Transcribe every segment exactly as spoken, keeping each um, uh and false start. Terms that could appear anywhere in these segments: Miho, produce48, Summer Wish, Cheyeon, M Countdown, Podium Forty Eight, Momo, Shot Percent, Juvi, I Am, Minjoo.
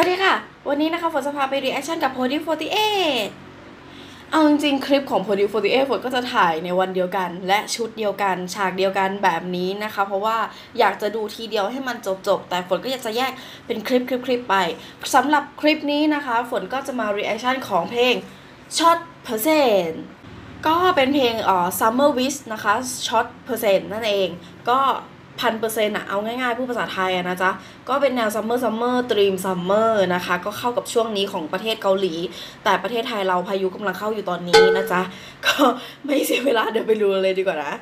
สวัสดีค่ะวันนี้นะคะฝนจะพาไปรีแอคชั่นกับ โพดิว โฟร์ตี้เอท เอาจริงๆคลิปของ โพดิว โฟร์ตี้เอท ฝนก็จะถ่ายในวันเดียวกันและชุดเดียวกันฉากเดียวกันแบบนี้นะคะเพราะว่าอยากจะดูทีเดียวให้มันจบๆแต่ฝนก็อยากจะแยกเป็นคลิปคลิปคลิปไปสำหรับคลิปนี้นะคะฝนก็จะมารีแอคชั่นของเพลง ช็อต เพอร์เซ็นต์ ก็เป็นเพลงเอ่อ Summer Wish นะคะ ช็อต เพอร์เซ็นต์ นั่นเองก็พันเปอร์เซ็นต์อะเอาง่ายๆผู้ภาษาไทยอะนะจ๊ะก็เป็นแนวซัมเมอร์ซัมเมอร์ตรีมซัมเมอร์นะคะก็เข้ากับช่วงนี้ของประเทศเกาหลีแต่ประเทศไทยเราพายุกำลังเข้าอยู่ตอนนี้นะจ๊ะก็ไม่เสียเวลาเดี๋ยวไปดูเลยดีกว่านะ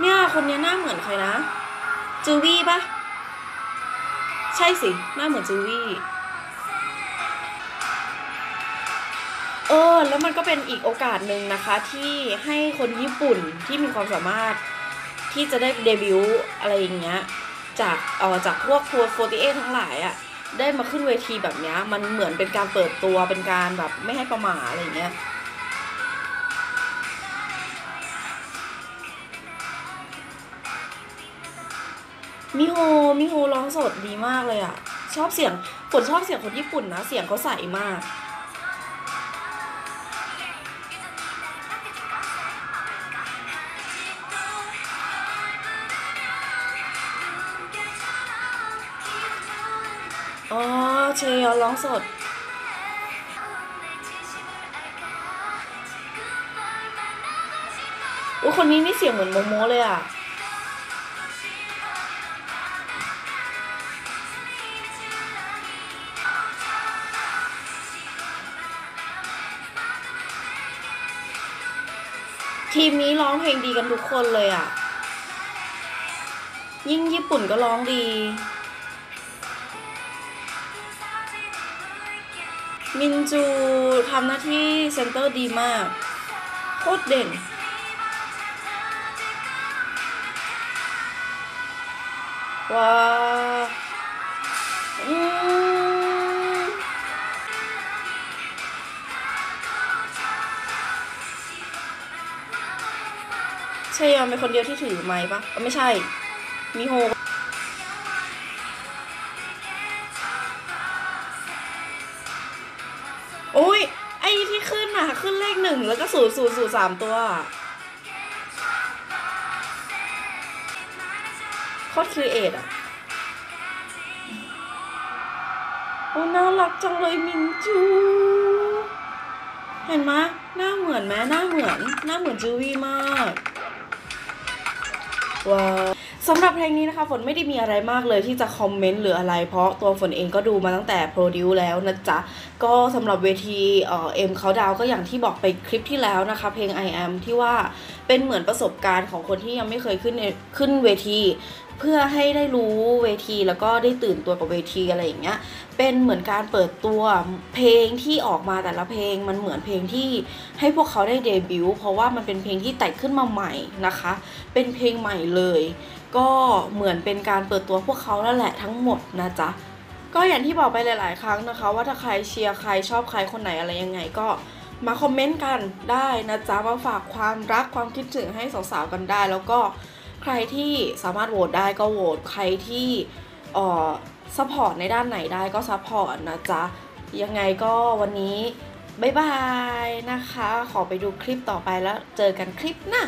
เนี่ยคนนี้หน้าเหมือนใครนะจูวี่ปะใช่สิหน้าเหมือนจูวี่เออแล้วมันก็เป็นอีกโอกาสหนึ่งนะคะที่ให้คนญี่ปุ่นที่มีความสามารถที่จะได้เดบิวต์อะไรอย่างเงี้ยจากเอ่อจากพวกทัวร์โฟร์ตี้เอททั้งหลายอ่ะได้มาขึ้นเวทีแบบเนี้ยมันเหมือนเป็นการเปิดตัวเป็นการแบบไม่ให้ประมาทอะไรอย่างเงี้ยมิโฮมิโฮร้องสดดีมากเลยอ่ะชอบเสียงฝนชอบเสียงคนญี่ปุ่นนะเสียงเขาใสมากอ๋อเชยอร้องสดโอ้คนนี้นี่เสียงเหมือนโมโมเลยอ่ะทีมนี้ร้องเพลงดีกันทุกคนเลยอ่ะยิ่งญี่ปุ่นก็ร้องดีมินจูทำหน้าที่เซนเตอร์ดีมากโคตรเด่นว้าอืมเชยอนเป็นคนเดียวที่ถือไมค์ปะไม่ใช่มิโฮโอ้ยไอ้ที่ขึ้นน่ะขึ้นเลขหนึ่งแล้วก็ศูนย์ศูนย์ศูนย์สามตัวโคตรครีเอทอ่ะโอ้น่ารักจังเลยมินจูเห็นไหมหน้าเหมือนไหมหน้าเหมือนหน้าเหมือนจูวี่มากว้าวสำหรับเพลงนี้นะคะฝนไม่ได้มีอะไรมากเลยที่จะคอมเมนต์หรืออะไรเพราะตัวฝนเองก็ดูมาตั้งแต่โปรดิวแล้วนะจ๊ะก็สำหรับเวทีเอ่อ เอ็มเขาดาวก็อย่างที่บอกไปคลิปที่แล้วนะคะเพลง ไอ แอม ที่ว่าเป็นเหมือนประสบการณ์ของคนที่ยังไม่เคยขึ้นขึ้นเวทีเพื่อให้ได้รู้เวทีแล้วก็ได้ตื่นตัวกับเวทีอะไรอย่างเงี้ยเป็นเหมือนการเปิดตัวเพลงที่ออกมาแต่ละเพลงมันเหมือนเพลงที่ให้พวกเขาได้เดบิวต์เพราะว่ามันเป็นเพลงที่แต่งขึ้นมาใหม่นะคะเป็นเพลงใหม่เลยก็เหมือนเป็นการเปิดตัวพวกเขาแล้วแหละทั้งหมดนะจ๊ะก็อย่างที่บอกไปหลายๆครั้งนะคะว่าถ้าใครเชียร์ใครชอบใครคนไหนอะไรยังไงก็มาคอมเมนต์กันได้นะจ๊ะมาฝากความรักความคิดถึงให้สาวๆกันได้แล้วก็ใครที่สามารถโหวตได้ก็โหวตใครที่เอ่อซัพพอร์ตในด้านไหนได้ก็ซัพพอร์ตนะจ๊ะยังไงก็วันนี้บ๊ายบายนะคะขอไปดูคลิปต่อไปแล้วเจอกันคลิปหน้า